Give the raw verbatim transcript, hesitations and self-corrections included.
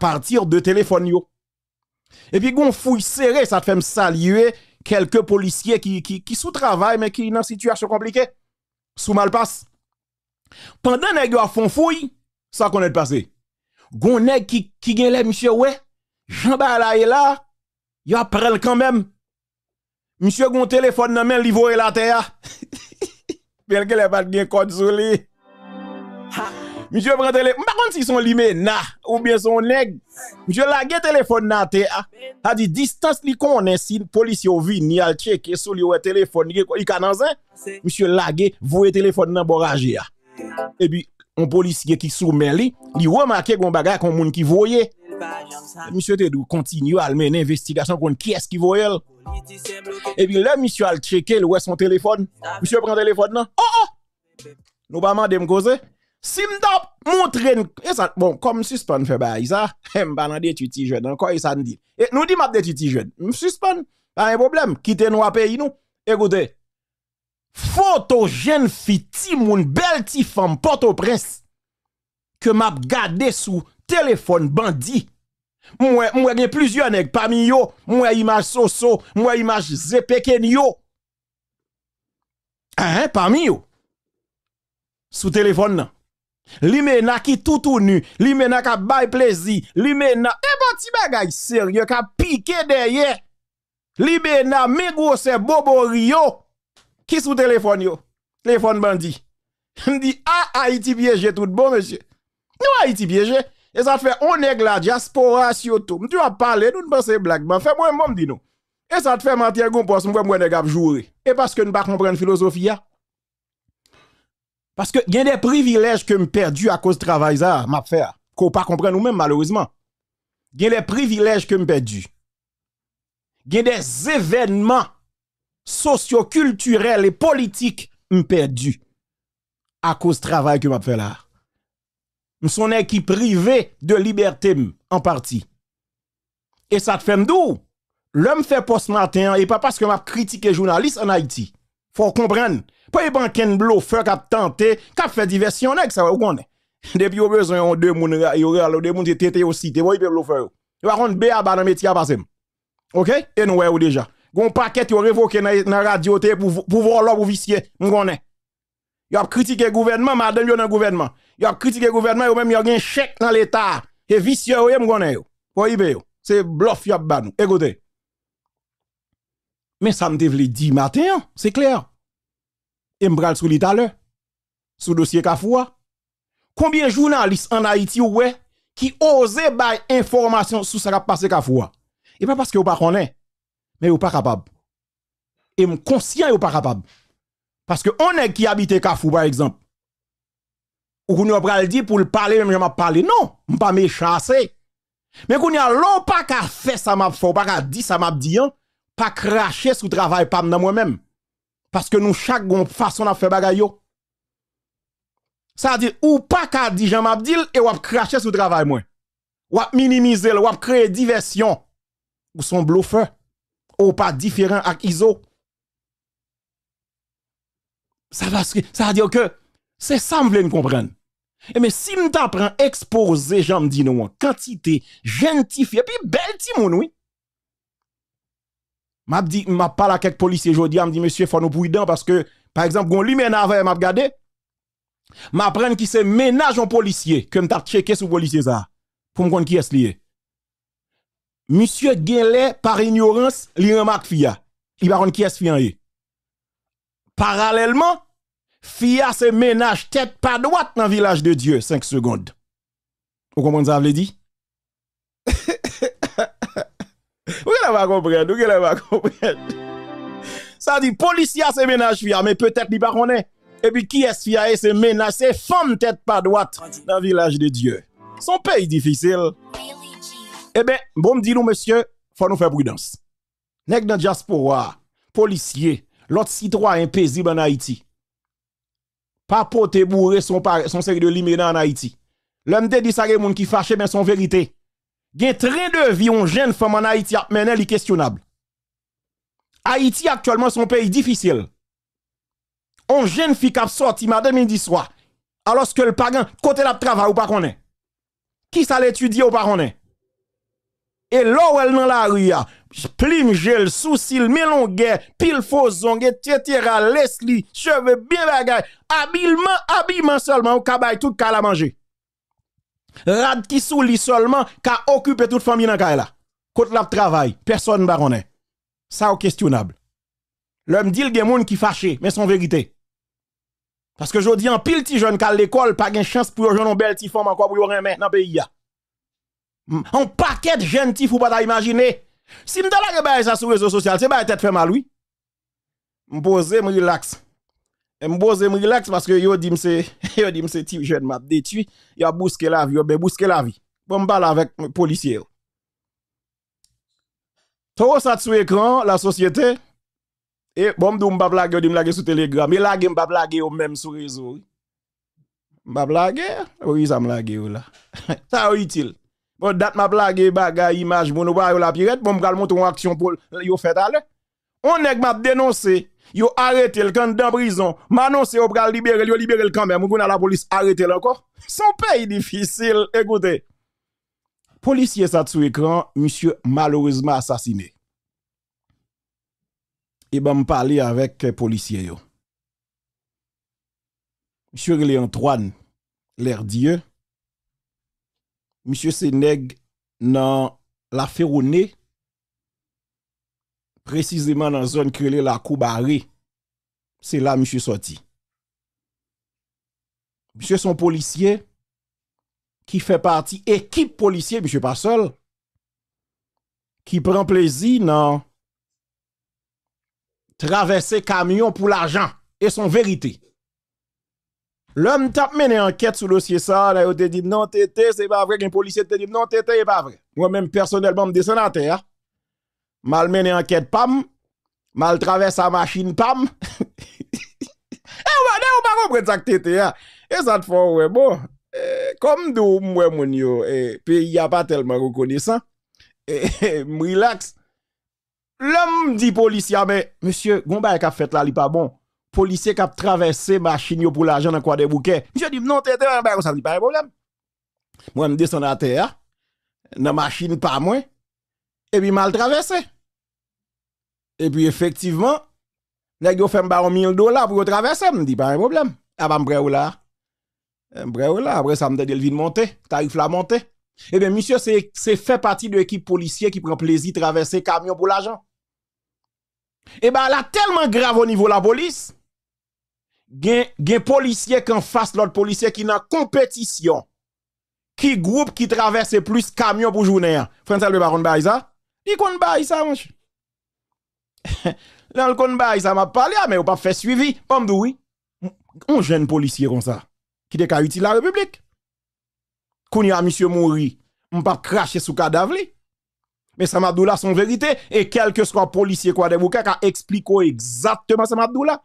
partir de téléphone yo. Et puis gon fouille serré, ça fait me saluer quelques policiers qui qui qui sous travail mais qui dans situation compliquée sous mal passe. Pendant nèg yo font fouille, ça connaît passé. Gon nèg qui qui gen les monsieur ouais, Jean Balaye là, yo prend quand même. Monsieur gon téléphone dans main, li voye la terre. Bien que les pas gen code sous lui. Monsieur prend téléphone, par contre si son limena ou bien son nèg, monsieur lague téléphone na te a. A dit distance li connaît si policier vini al checker sou li ou téléphone, il ka dans un. Monsieur lague voye téléphone nan borage a. Et puis un policier qui soumè li, li remarque gon bagay kon moun ki voye. Monsieur Tedou continue à mener investigation contre qui est-ce qui voye. Et puis là monsieur al checker le son téléphone. Monsieur prend téléphone nan. Oh oh. Nous pas mandé me causer. Si m'dap montre bon comme suspend fait bail ça m'pa nan des titi jeune encore ça me dit et nous dit m'a des titi jeune m'suspend pas un problème quitter nous à pays nous écoutez photo jeune fille ti moun belle ti femme Port-au-Prince que m'a gardé sous téléphone bandit moi moi gen plusieurs nèg parmi yo moi image soso moi image zepeken yo hein parmi yo sous téléphone nan Limena qui tout tout nu, Limena qui bail plaisir, Limena et petit bagay sérieux qui piqué derrière. Limena mes grosse bobo rio qui sous téléphone yo, téléphone bandit. M'di ah Haïti piégé tout bon monsieur. Nous Haïti piégé et ça fait on nèg la diaspora surtout. Tu as parlé nous penser blague, mais fait moi moi dit non. Et ça te fait mentir gon pense moi moi nèg a jouer. Et parce que nous pas comprendre philosophie ya. Parce que y a des privilèges que me perdu à cause de travail ça m'a fait qu'on pas comprendre nous même malheureusement. Y a des privilèges que me perdu. Y a des événements socio-culturels et politiques me perdu à cause de travail que m'a fait là. Nous sommes qui privés de liberté en partie. Et ça te fait m'dou. L'homme fait post matin et pas parce que m'a critiqué journaliste en Haïti. Faut comprendre. Pas les banques bluffeurs qui ont tenté, qui ont fait diversion, ça va. Depuis, on a besoin de deux personnes, il y a deux personnes qui ont été aussi, ils ont été bluffeurs. Ils ont été bluffeurs dans le métier à passer. Ok? Et nous, on déjà. Ils ont paquet qui ont révoqué dans la radio pour voir l'homme ou vicier. Nous connaissons. Ils ont critiqué le gouvernement, madame, ils ont gouvernement. Ils ont critiqué le gouvernement, ils ont même un chèque dans l'État. Et vicieux, ils connaissent. C'est bluff, ils ont banou. Écoutez. Mais ça me devait dire matin, c'est clair. Et m'bral sou li talè. Sou dossier Kafoua. Combien journalistes en Haïti ouais qui osent bay information sur ça qui passe Kafoua. Et pas parce que ou pas connaît, mais ou pas capable. Et m'conscient ou pas capable. Parce que on est qui habite Kafou par exemple. Ou qu'on ou pral dit pour le parler même j'm'a parler non, m'pas me chasser. Mais qu'on y a l'on pas ka fait ça m'a fait, pas ka dit ça m'a dit hein, pas cracher sous travail pas dans moi-même. Parce que nous, chaque façon de faire bagay yo. Ça veut dire, ou pas qu'à dire Jean Mabdil et ou à cracher sous travail, moi. Ou à minimiser, ou à créer diversion. Ou son bluffeur. Ou pas différent avec I S O. Ça veut dire que c'est ça que je veux comprendre. Et mais si nous t'apprends exposer, Jean Mabdil, nous, quantité, gentifié, puis belle timoun, oui. M'a dit m'a parlé à quelques policiers aujourd'hui m'a dit monsieur faut nous prudent parce que par exemple gon Limena avec m'a regardé m'a prendre qui c'est ménage en policier que m'ta checké sous policier ça pour me connait qui est lié monsieur Genlé par ignorance li remarque fia il va connait qui est fia parallèlement fia c'est ménage tête pas droite dans village de Dieu cinq secondes vous comprenez ça veut dire Ou qu'elle va comprendre, ou qu'elle va comprendre. Ça dit, policier c'est ménage fia, mais peut-être il pas connaît. Et puis qui est fia, c'est ménage, c'est femme tête pas droite dans le village de Dieu. Son pays difficile. Eh bien, bon me dit nous, monsieur, faut nous faire prudence. Nèg dans diaspora, policier, l'autre citoyen paisible en Haïti. Pas pote bourré son, son série de Limena en Haïti. L'homme te dit ça, les gens qui fâchent, mais son vérité. Gen train de vie on jeune femme en Haïti a mené li questionnable. Haïti actuellement son pays difficile. On jeune fille qui a sorti madame midi soir alors que le pagan côté la travail ou pas connaît. Qui ça l'étudie ou pas connaît. Et l'eau elle dans la rue, plim gel, soucil, mélonguet, pile faux zong, et cetera. Leslie, cheveux bien bagay, habillement, habillement seulement, ou kabay tout ka la manger. Rad qui souli seulement, ka occupe toute famille dans ka la. Kote la travail, personne ba konnen. Ça ou questionnable. L'homme dit le gen moun qui fâché, mais son vérité. Parce que je dis en pile ti jeune ka l'école, pas gen chance pour yon bel ti femme encore pour yon remet dans pays ya. Un paquet de jeunes qui ne faut pas imaginer. Si je ne ça sur les réseaux sociaux, c'est pas tête fait mal, oui. Je me me relax. Je me relax parce que je dis que c'est type jeune m'a détruit. Il a bousqué la vie, il a bousqué la vie. Bon, je parle avec les policiers. Tout ça sur l'écran, la société. Et bon, je ne pas blaguer, je ne pas sur Telegram. Mais là, je ne pas blaguer même sur les réseaux. Je ne pas blaguer. Oui, ça me blague là. Ça est utile. Bon, date ma blague, bagay, image, bon, ou la pirate, bon, m'gal monte une action pour yon fait à l'heure. On est m'a dénoncé, yon arrêté le camp dans prison, m'annonce yon pral libérer, yon libérer le camp même, ou la police arrêté encore. Son pays difficile, écoutez. Policier ça sous écran, monsieur malheureusement assassiné. Et ben m'parler avec euh, policier yo. Monsieur Léantoine, l'air Dieu. Monsieur Sénègue dans la Féronée, précisément dans la zone créée la Koubaré. C'est là monsieur sorti. Monsieur son policier qui fait partie équipe policier, monsieur pas seul, qui prend plaisir dans traverser camion pour l'argent et son vérité. L'homme t'a mené enquête sur le dossier ça, là, il te dit non, tété, c'est pas vrai, qu'un policier te dit non, tété, c'est pas vrai. Moi-même, personnellement, je descends à terre. Mal mené enquête, pam. Mal traverse la machine, pam. Et on va comprendre ça que tété, hein. Et ça te fait, ouais, bon. Comme d'où, moi, mon yo, et puis il n'y a pas tellement reconnaissant. Et relax. L'homme dit policier, mais monsieur, Gomba, il a fait là, il n'est pas bon. Policier qui a traversé machine pour l'argent dans quoi des bouquets. Monsieur dit non, t'es un bail, ça n'est pas un problème. Moi, je descends à terre, dans machine pas moins, et puis mal traversé. Et puis effectivement, les gars font un mille dollars pour traverser, je dis pas un problème. Avant me brève là, brève là, après ça me dit le vide monter, tarif la montée. Et bien, monsieur, c'est fait partie de l'équipe policière qui prend plaisir à traverser camion pour l'argent. Et bien, là, tellement grave au niveau de la police. Gen, gen policier qui en face l'autre policier qui n'a compétition. Qui groupe qui traverse plus camion pour journée. François le baron Baïsa. Il kon Baïsa, mon chou. Là, le kon Baïsa m'a parlé, mais on pas fait suivi. Bon, oui. On jeune policier comme ça. Qui de ka utile la République. Koun ya monsieur Mouri. On pas cracher sous cadavre. Mais Samadou là son vérité. Et quel que soit policier quoi de bouka, qui explique exactement Samadou là.